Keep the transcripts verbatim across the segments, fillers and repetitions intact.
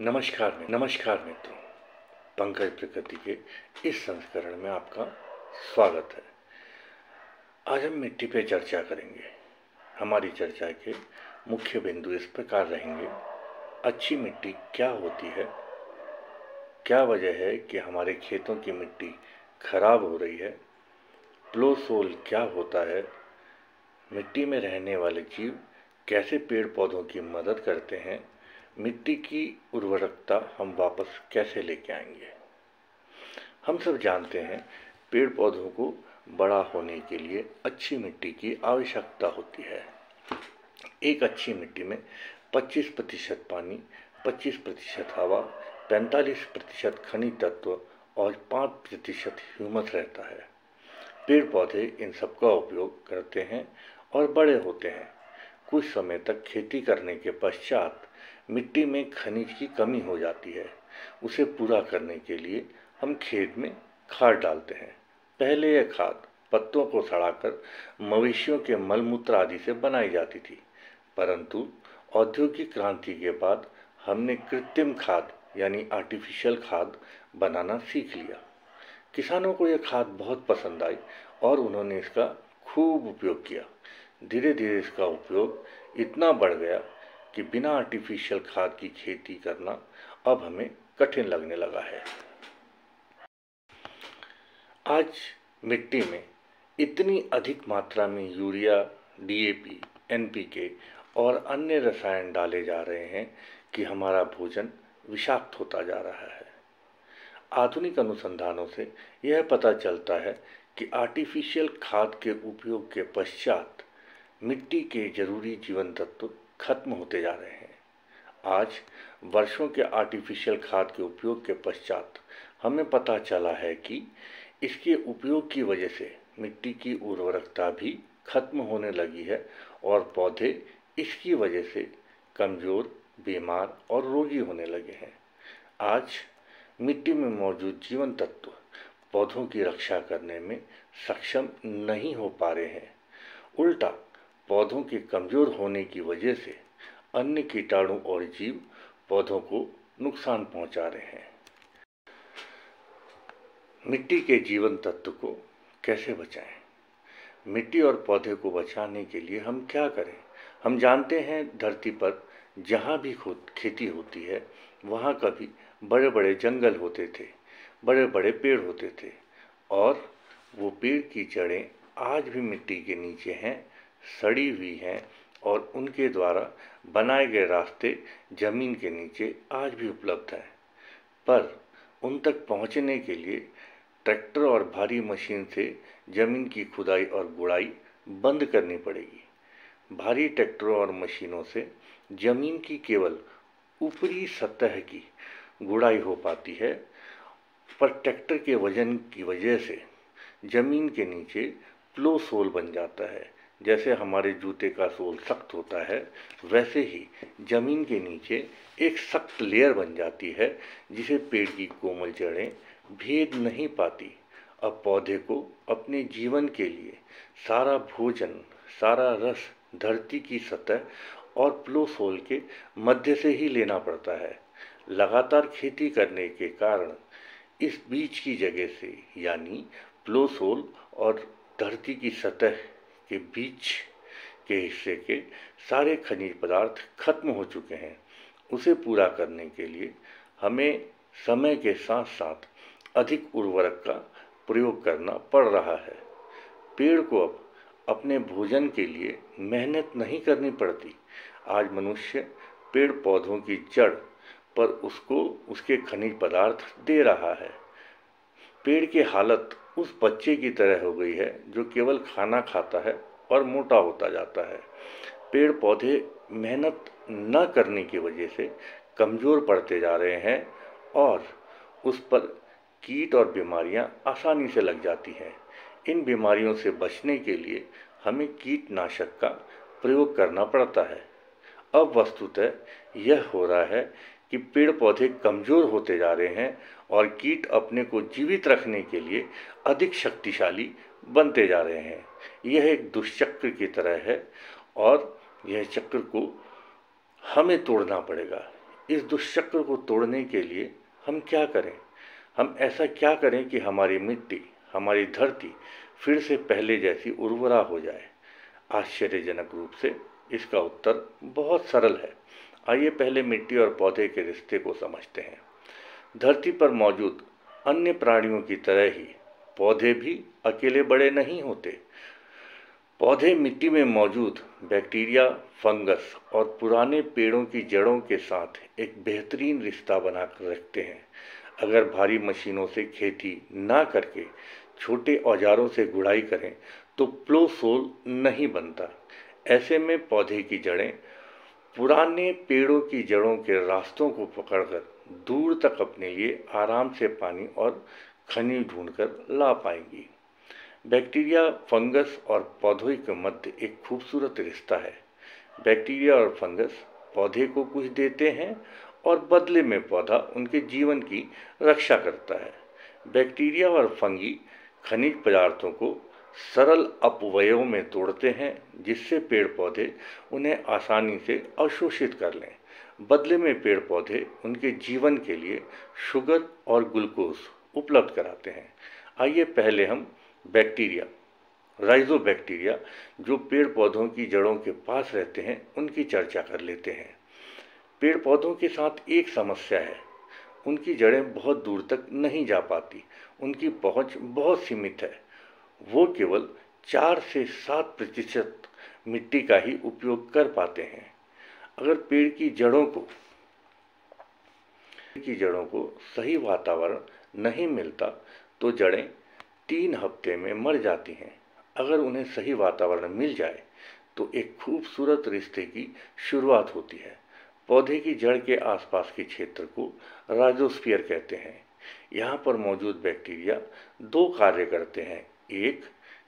नमस्कार में नमस्कार मित्रों, पंकज प्रकृति के इस संस्करण में आपका स्वागत है। आज हम मिट्टी पे चर्चा करेंगे। हमारी चर्चा के मुख्य बिंदु इस प्रकार रहेंगे। अच्छी मिट्टी क्या होती है, क्या वजह है कि हमारे खेतों की मिट्टी खराब हो रही है, प्लो सोल क्या होता है, मिट्टी में रहने वाले जीव कैसे पेड़ पौधों की मदद करते हैं, मिट्टी की उर्वरकता हम वापस कैसे लेके आएंगे। हम सब जानते हैं पेड़ पौधों को बड़ा होने के लिए अच्छी मिट्टी की आवश्यकता होती है। एक अच्छी मिट्टी में पच्चीस प्रतिशत पानी, पच्चीस प्रतिशत हवा, पैंतालीस प्रतिशत खनिज तत्व और पाँच प्रतिशत ह्यूमस रहता है। पेड़ पौधे इन सब का उपयोग करते हैं और बड़े होते हैं। कुछ समय तक खेती करने के पश्चात मिट्टी में खनिज की कमी हो जाती है। उसे पूरा करने के लिए हम खेत में खाद डालते हैं। पहले यह खाद पत्तों को सड़ाकर मवेशियों के मल मूत्र आदि से बनाई जाती थी, परंतु औद्योगिक क्रांति के बाद हमने कृत्रिम खाद यानी आर्टिफिशियल खाद बनाना सीख लिया। किसानों को यह खाद बहुत पसंद आई और उन्होंने इसका खूब उपयोग किया। धीरे धीरे इसका उपयोग इतना बढ़ गया कि बिना आर्टिफिशियल खाद की खेती करना अब हमें कठिन लगने लगा है। आज मिट्टी में इतनी अधिक मात्रा में urea, D A P, N P K और अन्य रसायन डाले जा रहे हैं कि हमारा भोजन विषाक्त होता जा रहा है। आधुनिक अनुसंधानों से यह पता चलता है कि आर्टिफिशियल खाद के उपयोग के पश्चात मिट्टी के जरूरी जीवन तत्व खत्म होते जा रहे हैं। आज वर्षों के आर्टिफिशियल खाद के उपयोग के पश्चात हमें पता चला है कि इसके उपयोग की वजह से मिट्टी की उर्वरकता भी खत्म होने लगी है और पौधे इसकी वजह से कमज़ोर, बीमार और रोगी होने लगे हैं। आज मिट्टी में मौजूद जीवन तत्व पौधों की रक्षा करने में सक्षम नहीं हो पा रहे हैं। उल्टा पौधों के कमज़ोर होने की वजह से अन्य कीटाणु और जीव पौधों को नुकसान पहुंचा रहे हैं। मिट्टी के जीवन तत्व को कैसे बचाएं? मिट्टी और पौधे को बचाने के लिए हम क्या करें? हम जानते हैं धरती पर जहां भी खेती होती है वहां कभी बड़े बड़े जंगल होते थे, बड़े बड़े पेड़ होते थे और वो पेड़ की जड़ें आज भी मिट्टी के नीचे हैं, सड़ी हुई हैं और उनके द्वारा बनाए गए रास्ते जमीन के नीचे आज भी उपलब्ध हैं। पर उन तक पहुंचने के लिए ट्रैक्टर और भारी मशीन से जमीन की खुदाई और गुड़ाई बंद करनी पड़ेगी। भारी ट्रैक्टरों और मशीनों से जमीन की केवल ऊपरी सतह की गुड़ाई हो पाती है, पर ट्रैक्टर के वजन की वजह से जमीन के नीचे प्लो सोल बन जाता है। जैसे हमारे जूते का सोल सख्त होता है, वैसे ही ज़मीन के नीचे एक सख्त लेयर बन जाती है जिसे पेड़ की कोमल जड़ें भेद नहीं पाती। अब पौधे को अपने जीवन के लिए सारा भोजन, सारा रस धरती की सतह और प्लो सोल के मध्य से ही लेना पड़ता है। लगातार खेती करने के कारण इस बीच की जगह से यानी प्लो सोल और धरती की सतह के बीच के हिस्से के सारे खनिज पदार्थ खत्म हो चुके हैं। उसे पूरा करने के लिए हमें समय के साथ साथ अधिक उर्वरक का प्रयोग करना पड़ रहा है। पेड़ को अब अपने भोजन के लिए मेहनत नहीं करनी पड़ती। आज मनुष्य पेड़ पौधों की जड़ पर उसको उसके खनिज पदार्थ दे रहा है। पेड़ की हालत उस बच्चे की तरह हो गई है जो केवल खाना खाता है और मोटा होता जाता है। पेड़ पौधे मेहनत न करने की वजह से कमज़ोर पड़ते जा रहे हैं और उस पर कीट और बीमारियां आसानी से लग जाती हैं। इन बीमारियों से बचने के लिए हमें कीटनाशक का प्रयोग करना पड़ता है। अब वस्तुतः यह हो रहा है कि पेड़ पौधे कमज़ोर होते जा रहे हैं और कीट अपने को जीवित रखने के लिए अधिक शक्तिशाली बनते जा रहे हैं। यह एक दुष्चक्र की तरह है और यह चक्र को हमें तोड़ना पड़ेगा। इस दुष्चक्र को तोड़ने के लिए हम क्या करें, हम ऐसा क्या करें कि हमारी मिट्टी, हमारी धरती फिर से पहले जैसी उर्वरा हो जाए। आश्चर्यजनक रूप से इसका उत्तर बहुत सरल है। आइए पहले मिट्टी और पौधे के रिश्ते को समझते हैं। धरती पर मौजूद अन्य प्राणियों की तरह ही पौधे भी अकेले बड़े नहीं होते। पौधे मिट्टी में मौजूद बैक्टीरिया, फंगस और पुराने पेड़ों की जड़ों के साथ एक बेहतरीन रिश्ता बनाकर रखते हैं। अगर भारी मशीनों से खेती ना करके छोटे औजारों से गुड़ाई करें तो प्लोसोल नहीं बनता। ऐसे में पौधे की जड़ें पुराने पेड़ों की जड़ों के रास्तों को पकड़कर दूर तक अपने लिए आराम से पानी और खनिज ढूंढकर ला पाएंगी। बैक्टीरिया, फंगस और पौधों के मध्य एक खूबसूरत रिश्ता है। बैक्टीरिया और फंगस पौधे को कुछ देते हैं और बदले में पौधा उनके जीवन की रक्षा करता है। बैक्टीरिया और फंगी खनिज पदार्थों को सरल अपवयों में तोड़ते हैं जिससे पेड़ पौधे उन्हें आसानी से अवशोषित कर लें। बदले में पेड़ पौधे उनके जीवन के लिए शुगर और ग्लूकोज उपलब्ध कराते हैं। आइए पहले हम बैक्टीरिया, राइजोबैक्टीरिया, जो पेड़ पौधों की जड़ों के पास रहते हैं, उनकी चर्चा कर लेते हैं। पेड़ पौधों के साथ एक समस्या है, उनकी जड़ें बहुत दूर तक नहीं जा पाती। उनकी पहुंच बहुत सीमित है। वो केवल चार से सात प्रतिशत मिट्टी का ही उपयोग कर पाते हैं। अगर पेड़ की जड़ों को की जड़ों को सही वातावरण नहीं मिलता तो जड़ें तीन हफ्ते में मर जाती हैं। अगर उन्हें सही वातावरण मिल जाए तो एक खूबसूरत रिश्ते की शुरुआत होती है। पौधे की जड़ के आसपास के क्षेत्र को राइजोस्फीयर कहते हैं। यहाँ पर मौजूद बैक्टीरिया दो कार्य करते हैं। एक,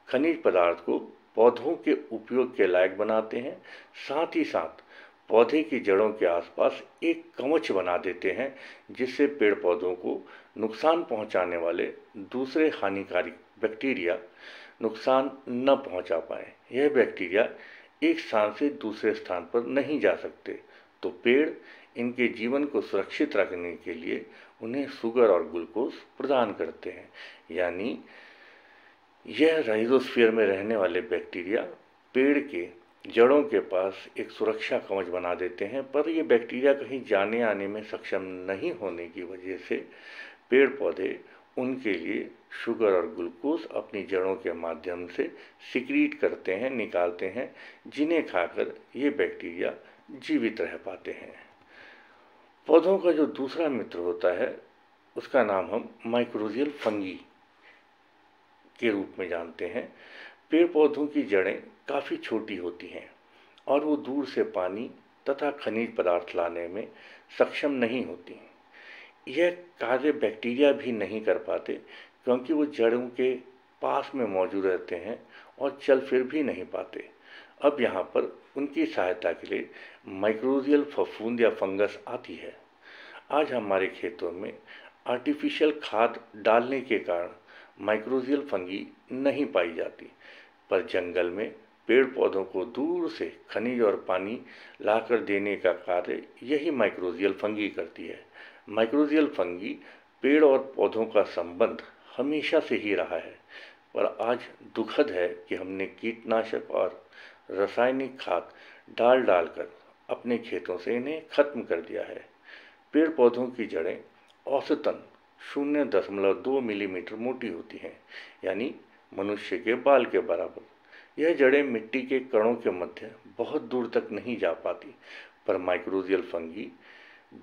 खनिज पदार्थ को पौधों के उपयोग के लायक बनाते हैं, साथ ही साथ पौधे की जड़ों के आसपास एक कवच बना देते हैं जिससे पेड़ पौधों को नुकसान पहुंचाने वाले दूसरे हानिकारक बैक्टीरिया नुकसान न पहुंचा पाए। यह बैक्टीरिया एक स्थान से दूसरे स्थान पर नहीं जा सकते, तो पेड़ इनके जीवन को सुरक्षित रखने के लिए उन्हें शुगर और ग्लूकोज प्रदान करते हैं। यानी यह राइजोस्फीयर में रहने वाले बैक्टीरिया पेड़ के जड़ों के पास एक सुरक्षा कवच बना देते हैं, पर ये बैक्टीरिया कहीं जाने आने में सक्षम नहीं होने की वजह से पेड़ पौधे उनके लिए शुगर और ग्लूकोज अपनी जड़ों के माध्यम से सिक्रीट करते हैं, निकालते हैं, जिन्हें खाकर ये बैक्टीरिया जीवित रह पाते हैं। पौधों का जो दूसरा मित्र होता है उसका नाम हम माइक्रोजियल फंगी के रूप में जानते हैं। पेड़ पौधों की जड़ें काफ़ी छोटी होती हैं और वो दूर से पानी तथा खनिज पदार्थ लाने में सक्षम नहीं होती। यह कार्य बैक्टीरिया भी नहीं कर पाते क्योंकि वो जड़ों के पास में मौजूद रहते हैं और चल फिर भी नहीं पाते। अब यहाँ पर उनकी सहायता के लिए माइक्रोजियल फफूंद या फंगस आती है। आज हमारे खेतों में आर्टिफिशियल खाद डालने के कारण माइक्रोजियल फंगी नहीं पाई जाती, पर जंगल में पेड़ पौधों को दूर से खनिज और पानी लाकर देने का कार्य यही माइक्रोजियल फंगी करती है। माइक्रोजियल फंगी पेड़ और पौधों का संबंध हमेशा से ही रहा है, पर आज दुखद है कि हमने कीटनाशक और रासायनिक खाद डाल डालकर अपने खेतों से इन्हें खत्म कर दिया है। पेड़ पौधों की जड़ें औसतन शून्य दशमलव दो मिलीमीटर मोटी होती हैं, यानी मनुष्य के बाल के बराबर। यह जड़ें मिट्टी के कणों के मध्य बहुत दूर तक नहीं जा पाती, पर माइक्रोजियल फंगी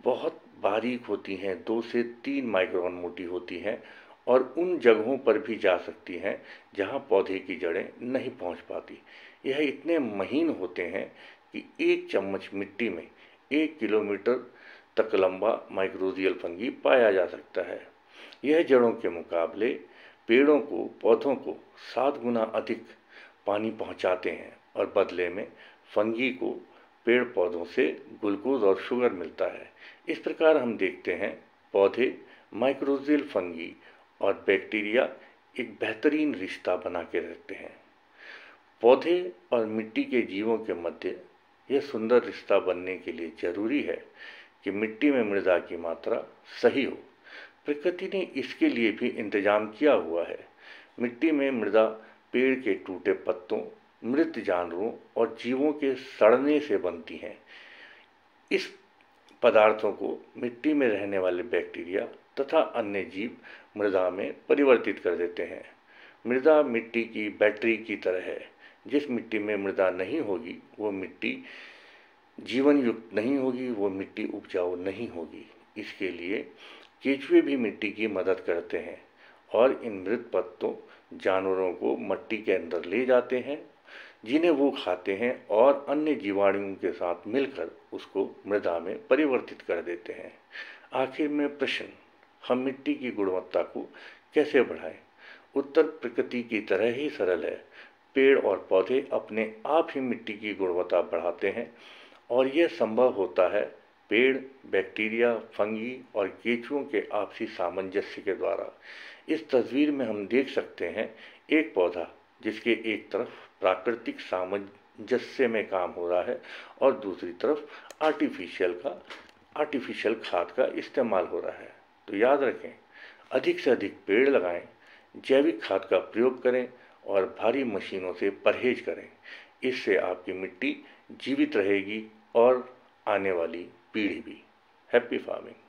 बहुत बारीक होती हैं, दो से तीन माइक्रोन मोटी होती हैं और उन जगहों पर भी जा सकती हैं जहां पौधे की जड़ें नहीं पहुंच पाती। यह इतने महीन होते हैं कि एक चम्मच मिट्टी में एक किलोमीटर तक लंबा माइक्रोजियल फंगी पाया जा सकता है। यह जड़ों के मुकाबले पेड़ों को, पौधों को सात गुना अधिक पानी पहुंचाते हैं और बदले में फंगी को पेड़ पौधों से ग्लूकोज और शुगर मिलता है। इस प्रकार हम देखते हैं पौधे, माइक्रोजियल फंगी और बैक्टीरिया एक बेहतरीन रिश्ता बना के रहते हैं। पौधे और मिट्टी के जीवों के मध्य यह सुंदर रिश्ता बनने के लिए ज़रूरी है कि मिट्टी में मृदा की मात्रा सही हो। प्रकृति ने इसके लिए भी इंतजाम किया हुआ है। मिट्टी में मृदा पेड़ के टूटे पत्तों, मृत जानवरों और जीवों के सड़ने से बनती हैं। इस पदार्थों को मिट्टी में रहने वाले बैक्टीरिया तथा अन्य जीव मृदा में परिवर्तित कर देते हैं। मृदा मिट्टी की बैटरी की तरह है। जिस मिट्टी में मृदा नहीं होगी वो मिट्टी जीवन युक्त नहीं होगी, वो मिट्टी उपजाऊ नहीं होगी। इसके लिए केचुए भी मिट्टी की मदद करते हैं और इन मृत पत्तों, जानवरों को मिट्टी के अंदर ले जाते हैं, जिन्हें वो खाते हैं और अन्य जीवाणुओं के साथ मिलकर उसको मृदा में परिवर्तित कर देते हैं। आखिर में प्रश्न, हम मिट्टी की गुणवत्ता को कैसे बढ़ाएं? उत्तर प्रकृति की तरह ही सरल है। पेड़ और पौधे अपने आप ही मिट्टी की गुणवत्ता बढ़ाते हैं और यह संभव होता है पेड़, बैक्टीरिया, फंगी और केंचुओं के आपसी सामंजस्य के द्वारा। इस तस्वीर में हम देख सकते हैं एक पौधा जिसके एक तरफ प्राकृतिक सामंजस्य में काम हो रहा है और दूसरी तरफ आर्टिफिशियल का आर्टिफिशियल खाद का इस्तेमाल हो रहा है। तो याद रखें, अधिक से अधिक पेड़ लगाएं, जैविक खाद का प्रयोग करें और भारी मशीनों से परहेज करें। इससे आपकी मिट्टी जीवित रहेगी और आने वाली पीढ़ी भी। Happy farming.